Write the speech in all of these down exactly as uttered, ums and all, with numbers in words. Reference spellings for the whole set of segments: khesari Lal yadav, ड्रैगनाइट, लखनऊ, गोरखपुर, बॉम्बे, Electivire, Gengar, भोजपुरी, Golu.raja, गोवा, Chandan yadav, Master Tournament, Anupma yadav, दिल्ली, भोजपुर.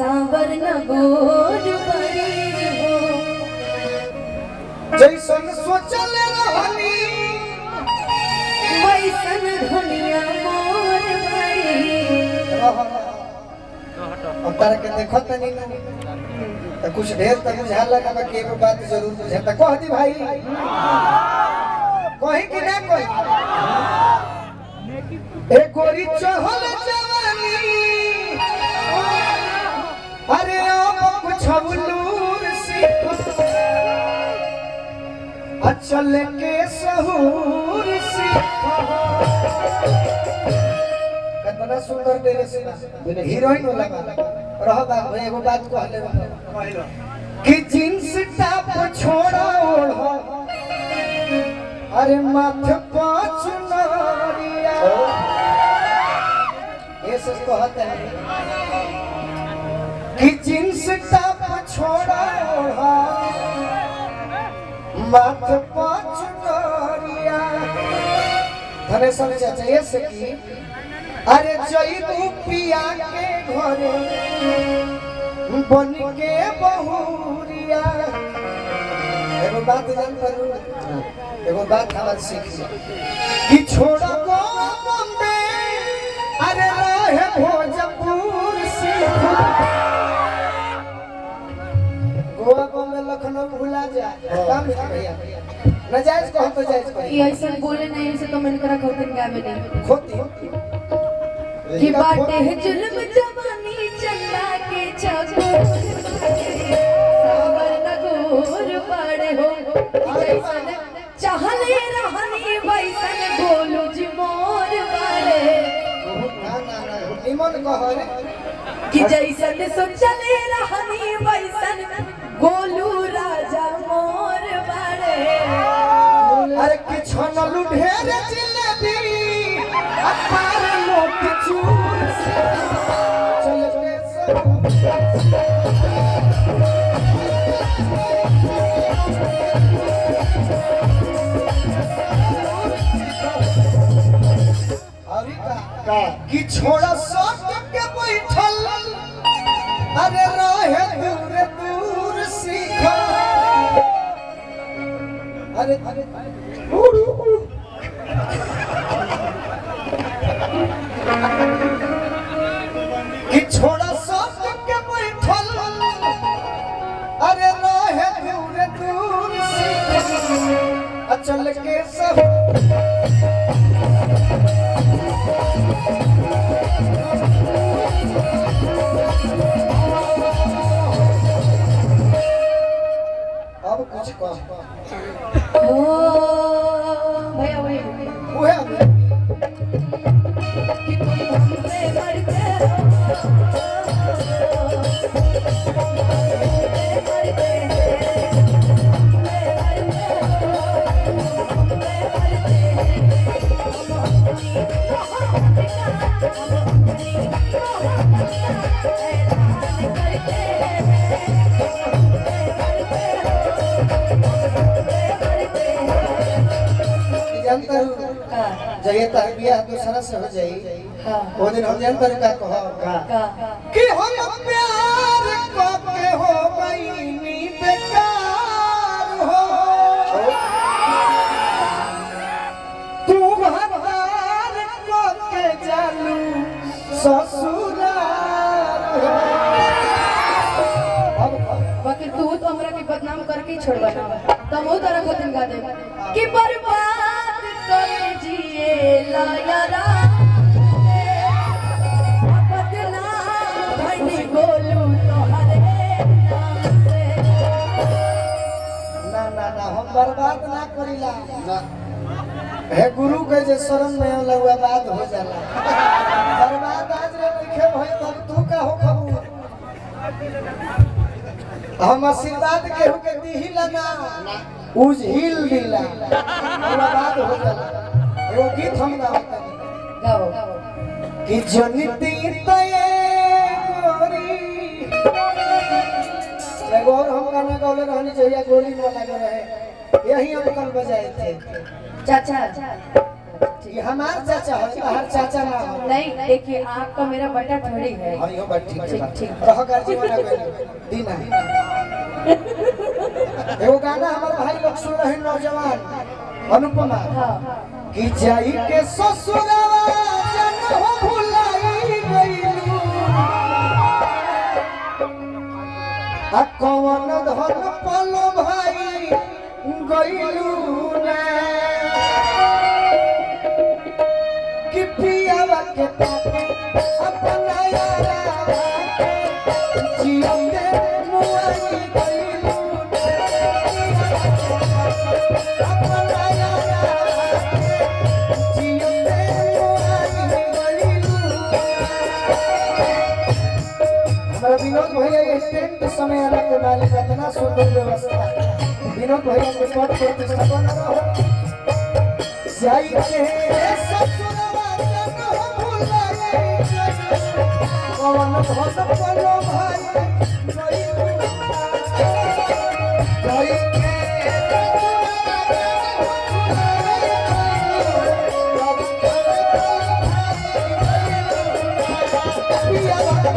सांवर नगोर परी हो जैसन सोचल रहनी वैसन धनिया मोर भरी। अब तारा के देखो तनी तो कुछ ढेर तक बुझा लगा बा के बात जरूर बुझा त कह दी भाई कहि कि ना कहि। ए गोरी चहल जवानी अरे कुछ नूर से अचल के सहूर से कितना सुंदर तेरे से हीरोइन लगा रह बा एगो बात कहले कहलो कि जींस टॉप छोड़ो ओढ़ो अरे माथे पांच नारिया ये सब कहते हैं कि जींस टॉप छोड़ा ओढ़ा मत पाँच नारिया धने समझा चाहिए से कि अरे जइबू पिया के घरे बन के बहुरिया। एगो बात जान पर एगो बात हम सीख कि छोड़ा को बम्बे अरे रहे भोजपुर से गोवा बॉम्बे लखनऊ भूला जा काम है भैया नजायज कहो तो जायज कहो। ये ऐसा बोले नहीं से तो मन करा खोतिन गावे नहीं खोती की बात है जुल्म जवानी चंदा के छागो सावर नगोर पड़े हो जैसन चाहले रहनी वैसन बोलू जी मोर वाले ना ना ना निमन कहो रे कि जैसन सोचले रहनी वैसन गोलू राजा मोर बड़े। अरे किछ न लुढ़े रे जिलेबी अपार लोक चूर से चल के सब अरे का कि छोड़ा सब के बैठल अरे रहे दूर अरे अरे कि छोड़ा सब के बैठल अरे रहे दूर दूर से अचल के सब अब कुछ कम ओ भैया वही वो है कि तुम हमसे मरते जय तरबिया दूसरा से हो जाई। हां वो दिन हम जन पर का कहो का कि हम प्यार को के हो गई नी बेकार हो तू हमार को के जानू ससुराल हो। अब बाकी तू तो हमरा के बदनाम करके छोड़वा त वो तरह को दिन गा दे कि बर्बाद जिए ला यारा पतना भनी बोलू तोहरे नाम से ना ना ना हम बर्बाद ना करिला ना हे गुरु के जे शरण में लगवा बात हो जाला बर्बाद आज रे दिखे भई तब तू का हो खबू हम आशीर्वाद केहू के दिही ला ना उज हिल दिला पूरा बात हो जाला। एगो गीत हम गावतनी गाओ कि जनिती तए गोरी एगो हम गाना गावले रहनी चाहिए गोली न लगे रहे यही हम कल बजाए थे चाचा। ये हमारे चाचा है, हमारे चाचा ना हो। नहीं देखिए आपका मेरा बेटा थोड़ी है। हाँ यो बात ठीक ठीक ठीक। कहो गाजी वाला दीना। ये गाना हमारे भाई लोग सुन रहे हैं नौजवान। अनुपमा कि जाई के ससुरावा जन हो भुलाई गईली। अकवन धन पलो भाई गईलू ने। के पापे अपना यारावा जीते मुआई गईलू ने अपना यारावा जीते मुआई गईलू हमारा विनोद भैया के स्टैंड पे समय आने के मालिक इतना सुंदर व्यवस्था विनोद भैया के स्पॉट पर प्रतिष्ठापन जाई के सब कौन बहुत पलो भाई कोई कोई के पिया वाले पतन अपना यारा जिया मेरे कोई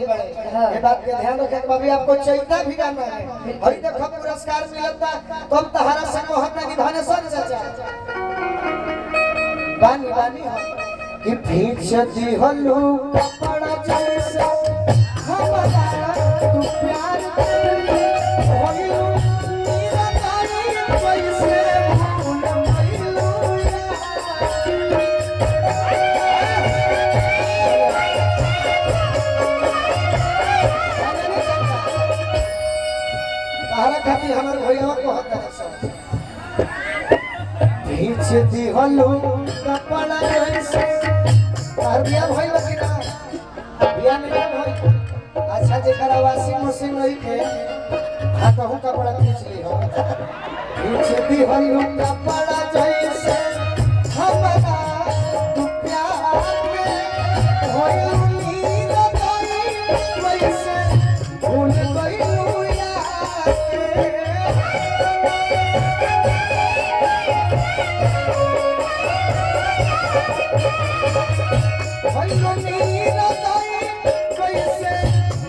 ये बात के ध्यान रखे बाबी आपको चैता भी गाना है और इधर खूब पुरस्कार मिलता तो तहारा संगोहना विधान सर चाचा बानी बानी हो कि भीच जी हल्लू कपड़ा जैसा हमारा तू प्यार करली होइलू मेरा तारी पैसे भूल मइलू यार हमारे भैया को हक है सर भीच दी हलो कपड़ा जैसे और बिया भाई बकिना बिया निया भाई अच्छा जेकर वासिंग मशीन नहीं के हां कहू कपड़ा खींच ली हो भीच दी हलो कपड़ा जैसे हमारा तू प्यार में होइलू नीरा ताई वैसे भूल गईलू यार वैलो नीरा ताई कैसे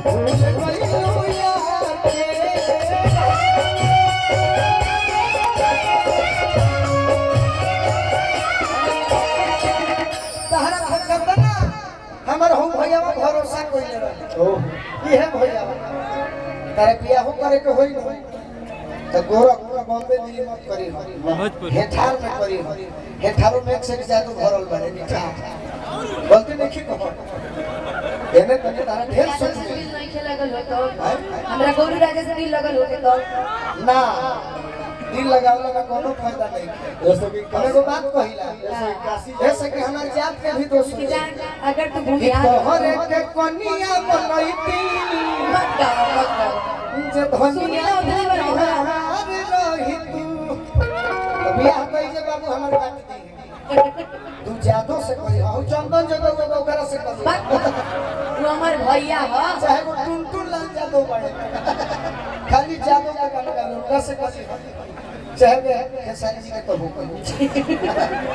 भूल गईलू यार के तहरा भगत ना हमर हो भैया भरोसा कइले रह ओ ई है भैया तारे पिया हो करे के होई न तो गोरखपुर बॉम्बे दिल्ली मत करी भोजपुर हेठार में करी हेठारो में एक से ज्यादा भरल बने नीचा बोलते देखी को एने तने तारा ढेर सोच नहीं खेला गल हो तो हमरा गौरी राजा से दिल लगल हो के तो ना दिल लगावला का कोनो फायदा नहीं दोस्तों की कनेगो बात कहिला जैसे कि हमर जात के भी दोस्त अगर तू भूमिया तोहरे के कोनिया बनईती बता बता जे धनिया धनिया बियाह कई जे बाबू हमर बात दी तू जादो से कहि हौ चंदन जदो जदो ओकरा से कहि तू हमर भैया ह चाहे को टुनटुन लग जादो बड़े खाली जादो का गाना ओकरा से कहि चाहे मैं खेसारी जी के तो हो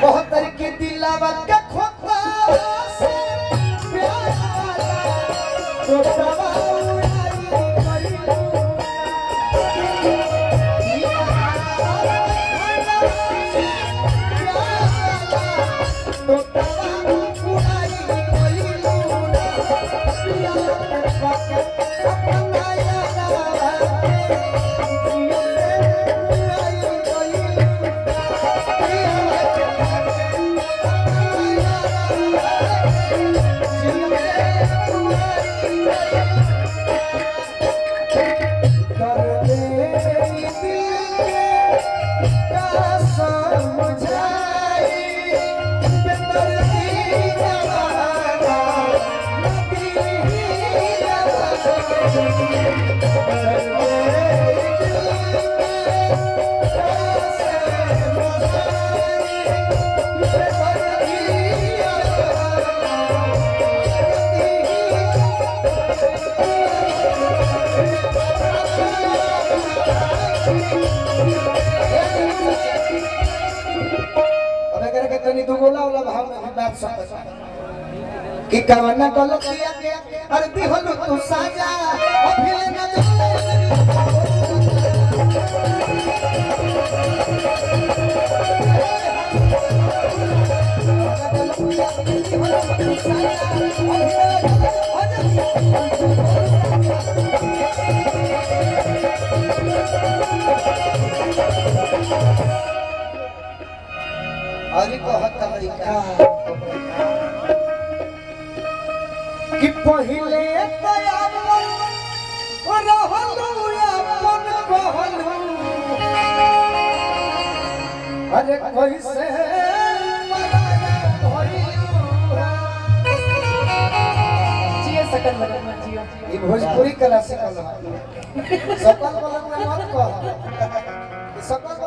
बहुत तरीके दिलावा का खोखा से प्यार तो सवा उड़ाई करी लू तो सवा उड़ाई करी लू ना प्यार वाके अपना याद कि कवना गलतिया के अरबी हो तू साजा अभी न अरे कहत तरीका कि पहले तैयार रहलू अपन कहलू अरे कैसे जिए सकल लगन जियो ई भोजपुरी कला से कला सकल वाला मत कह सकल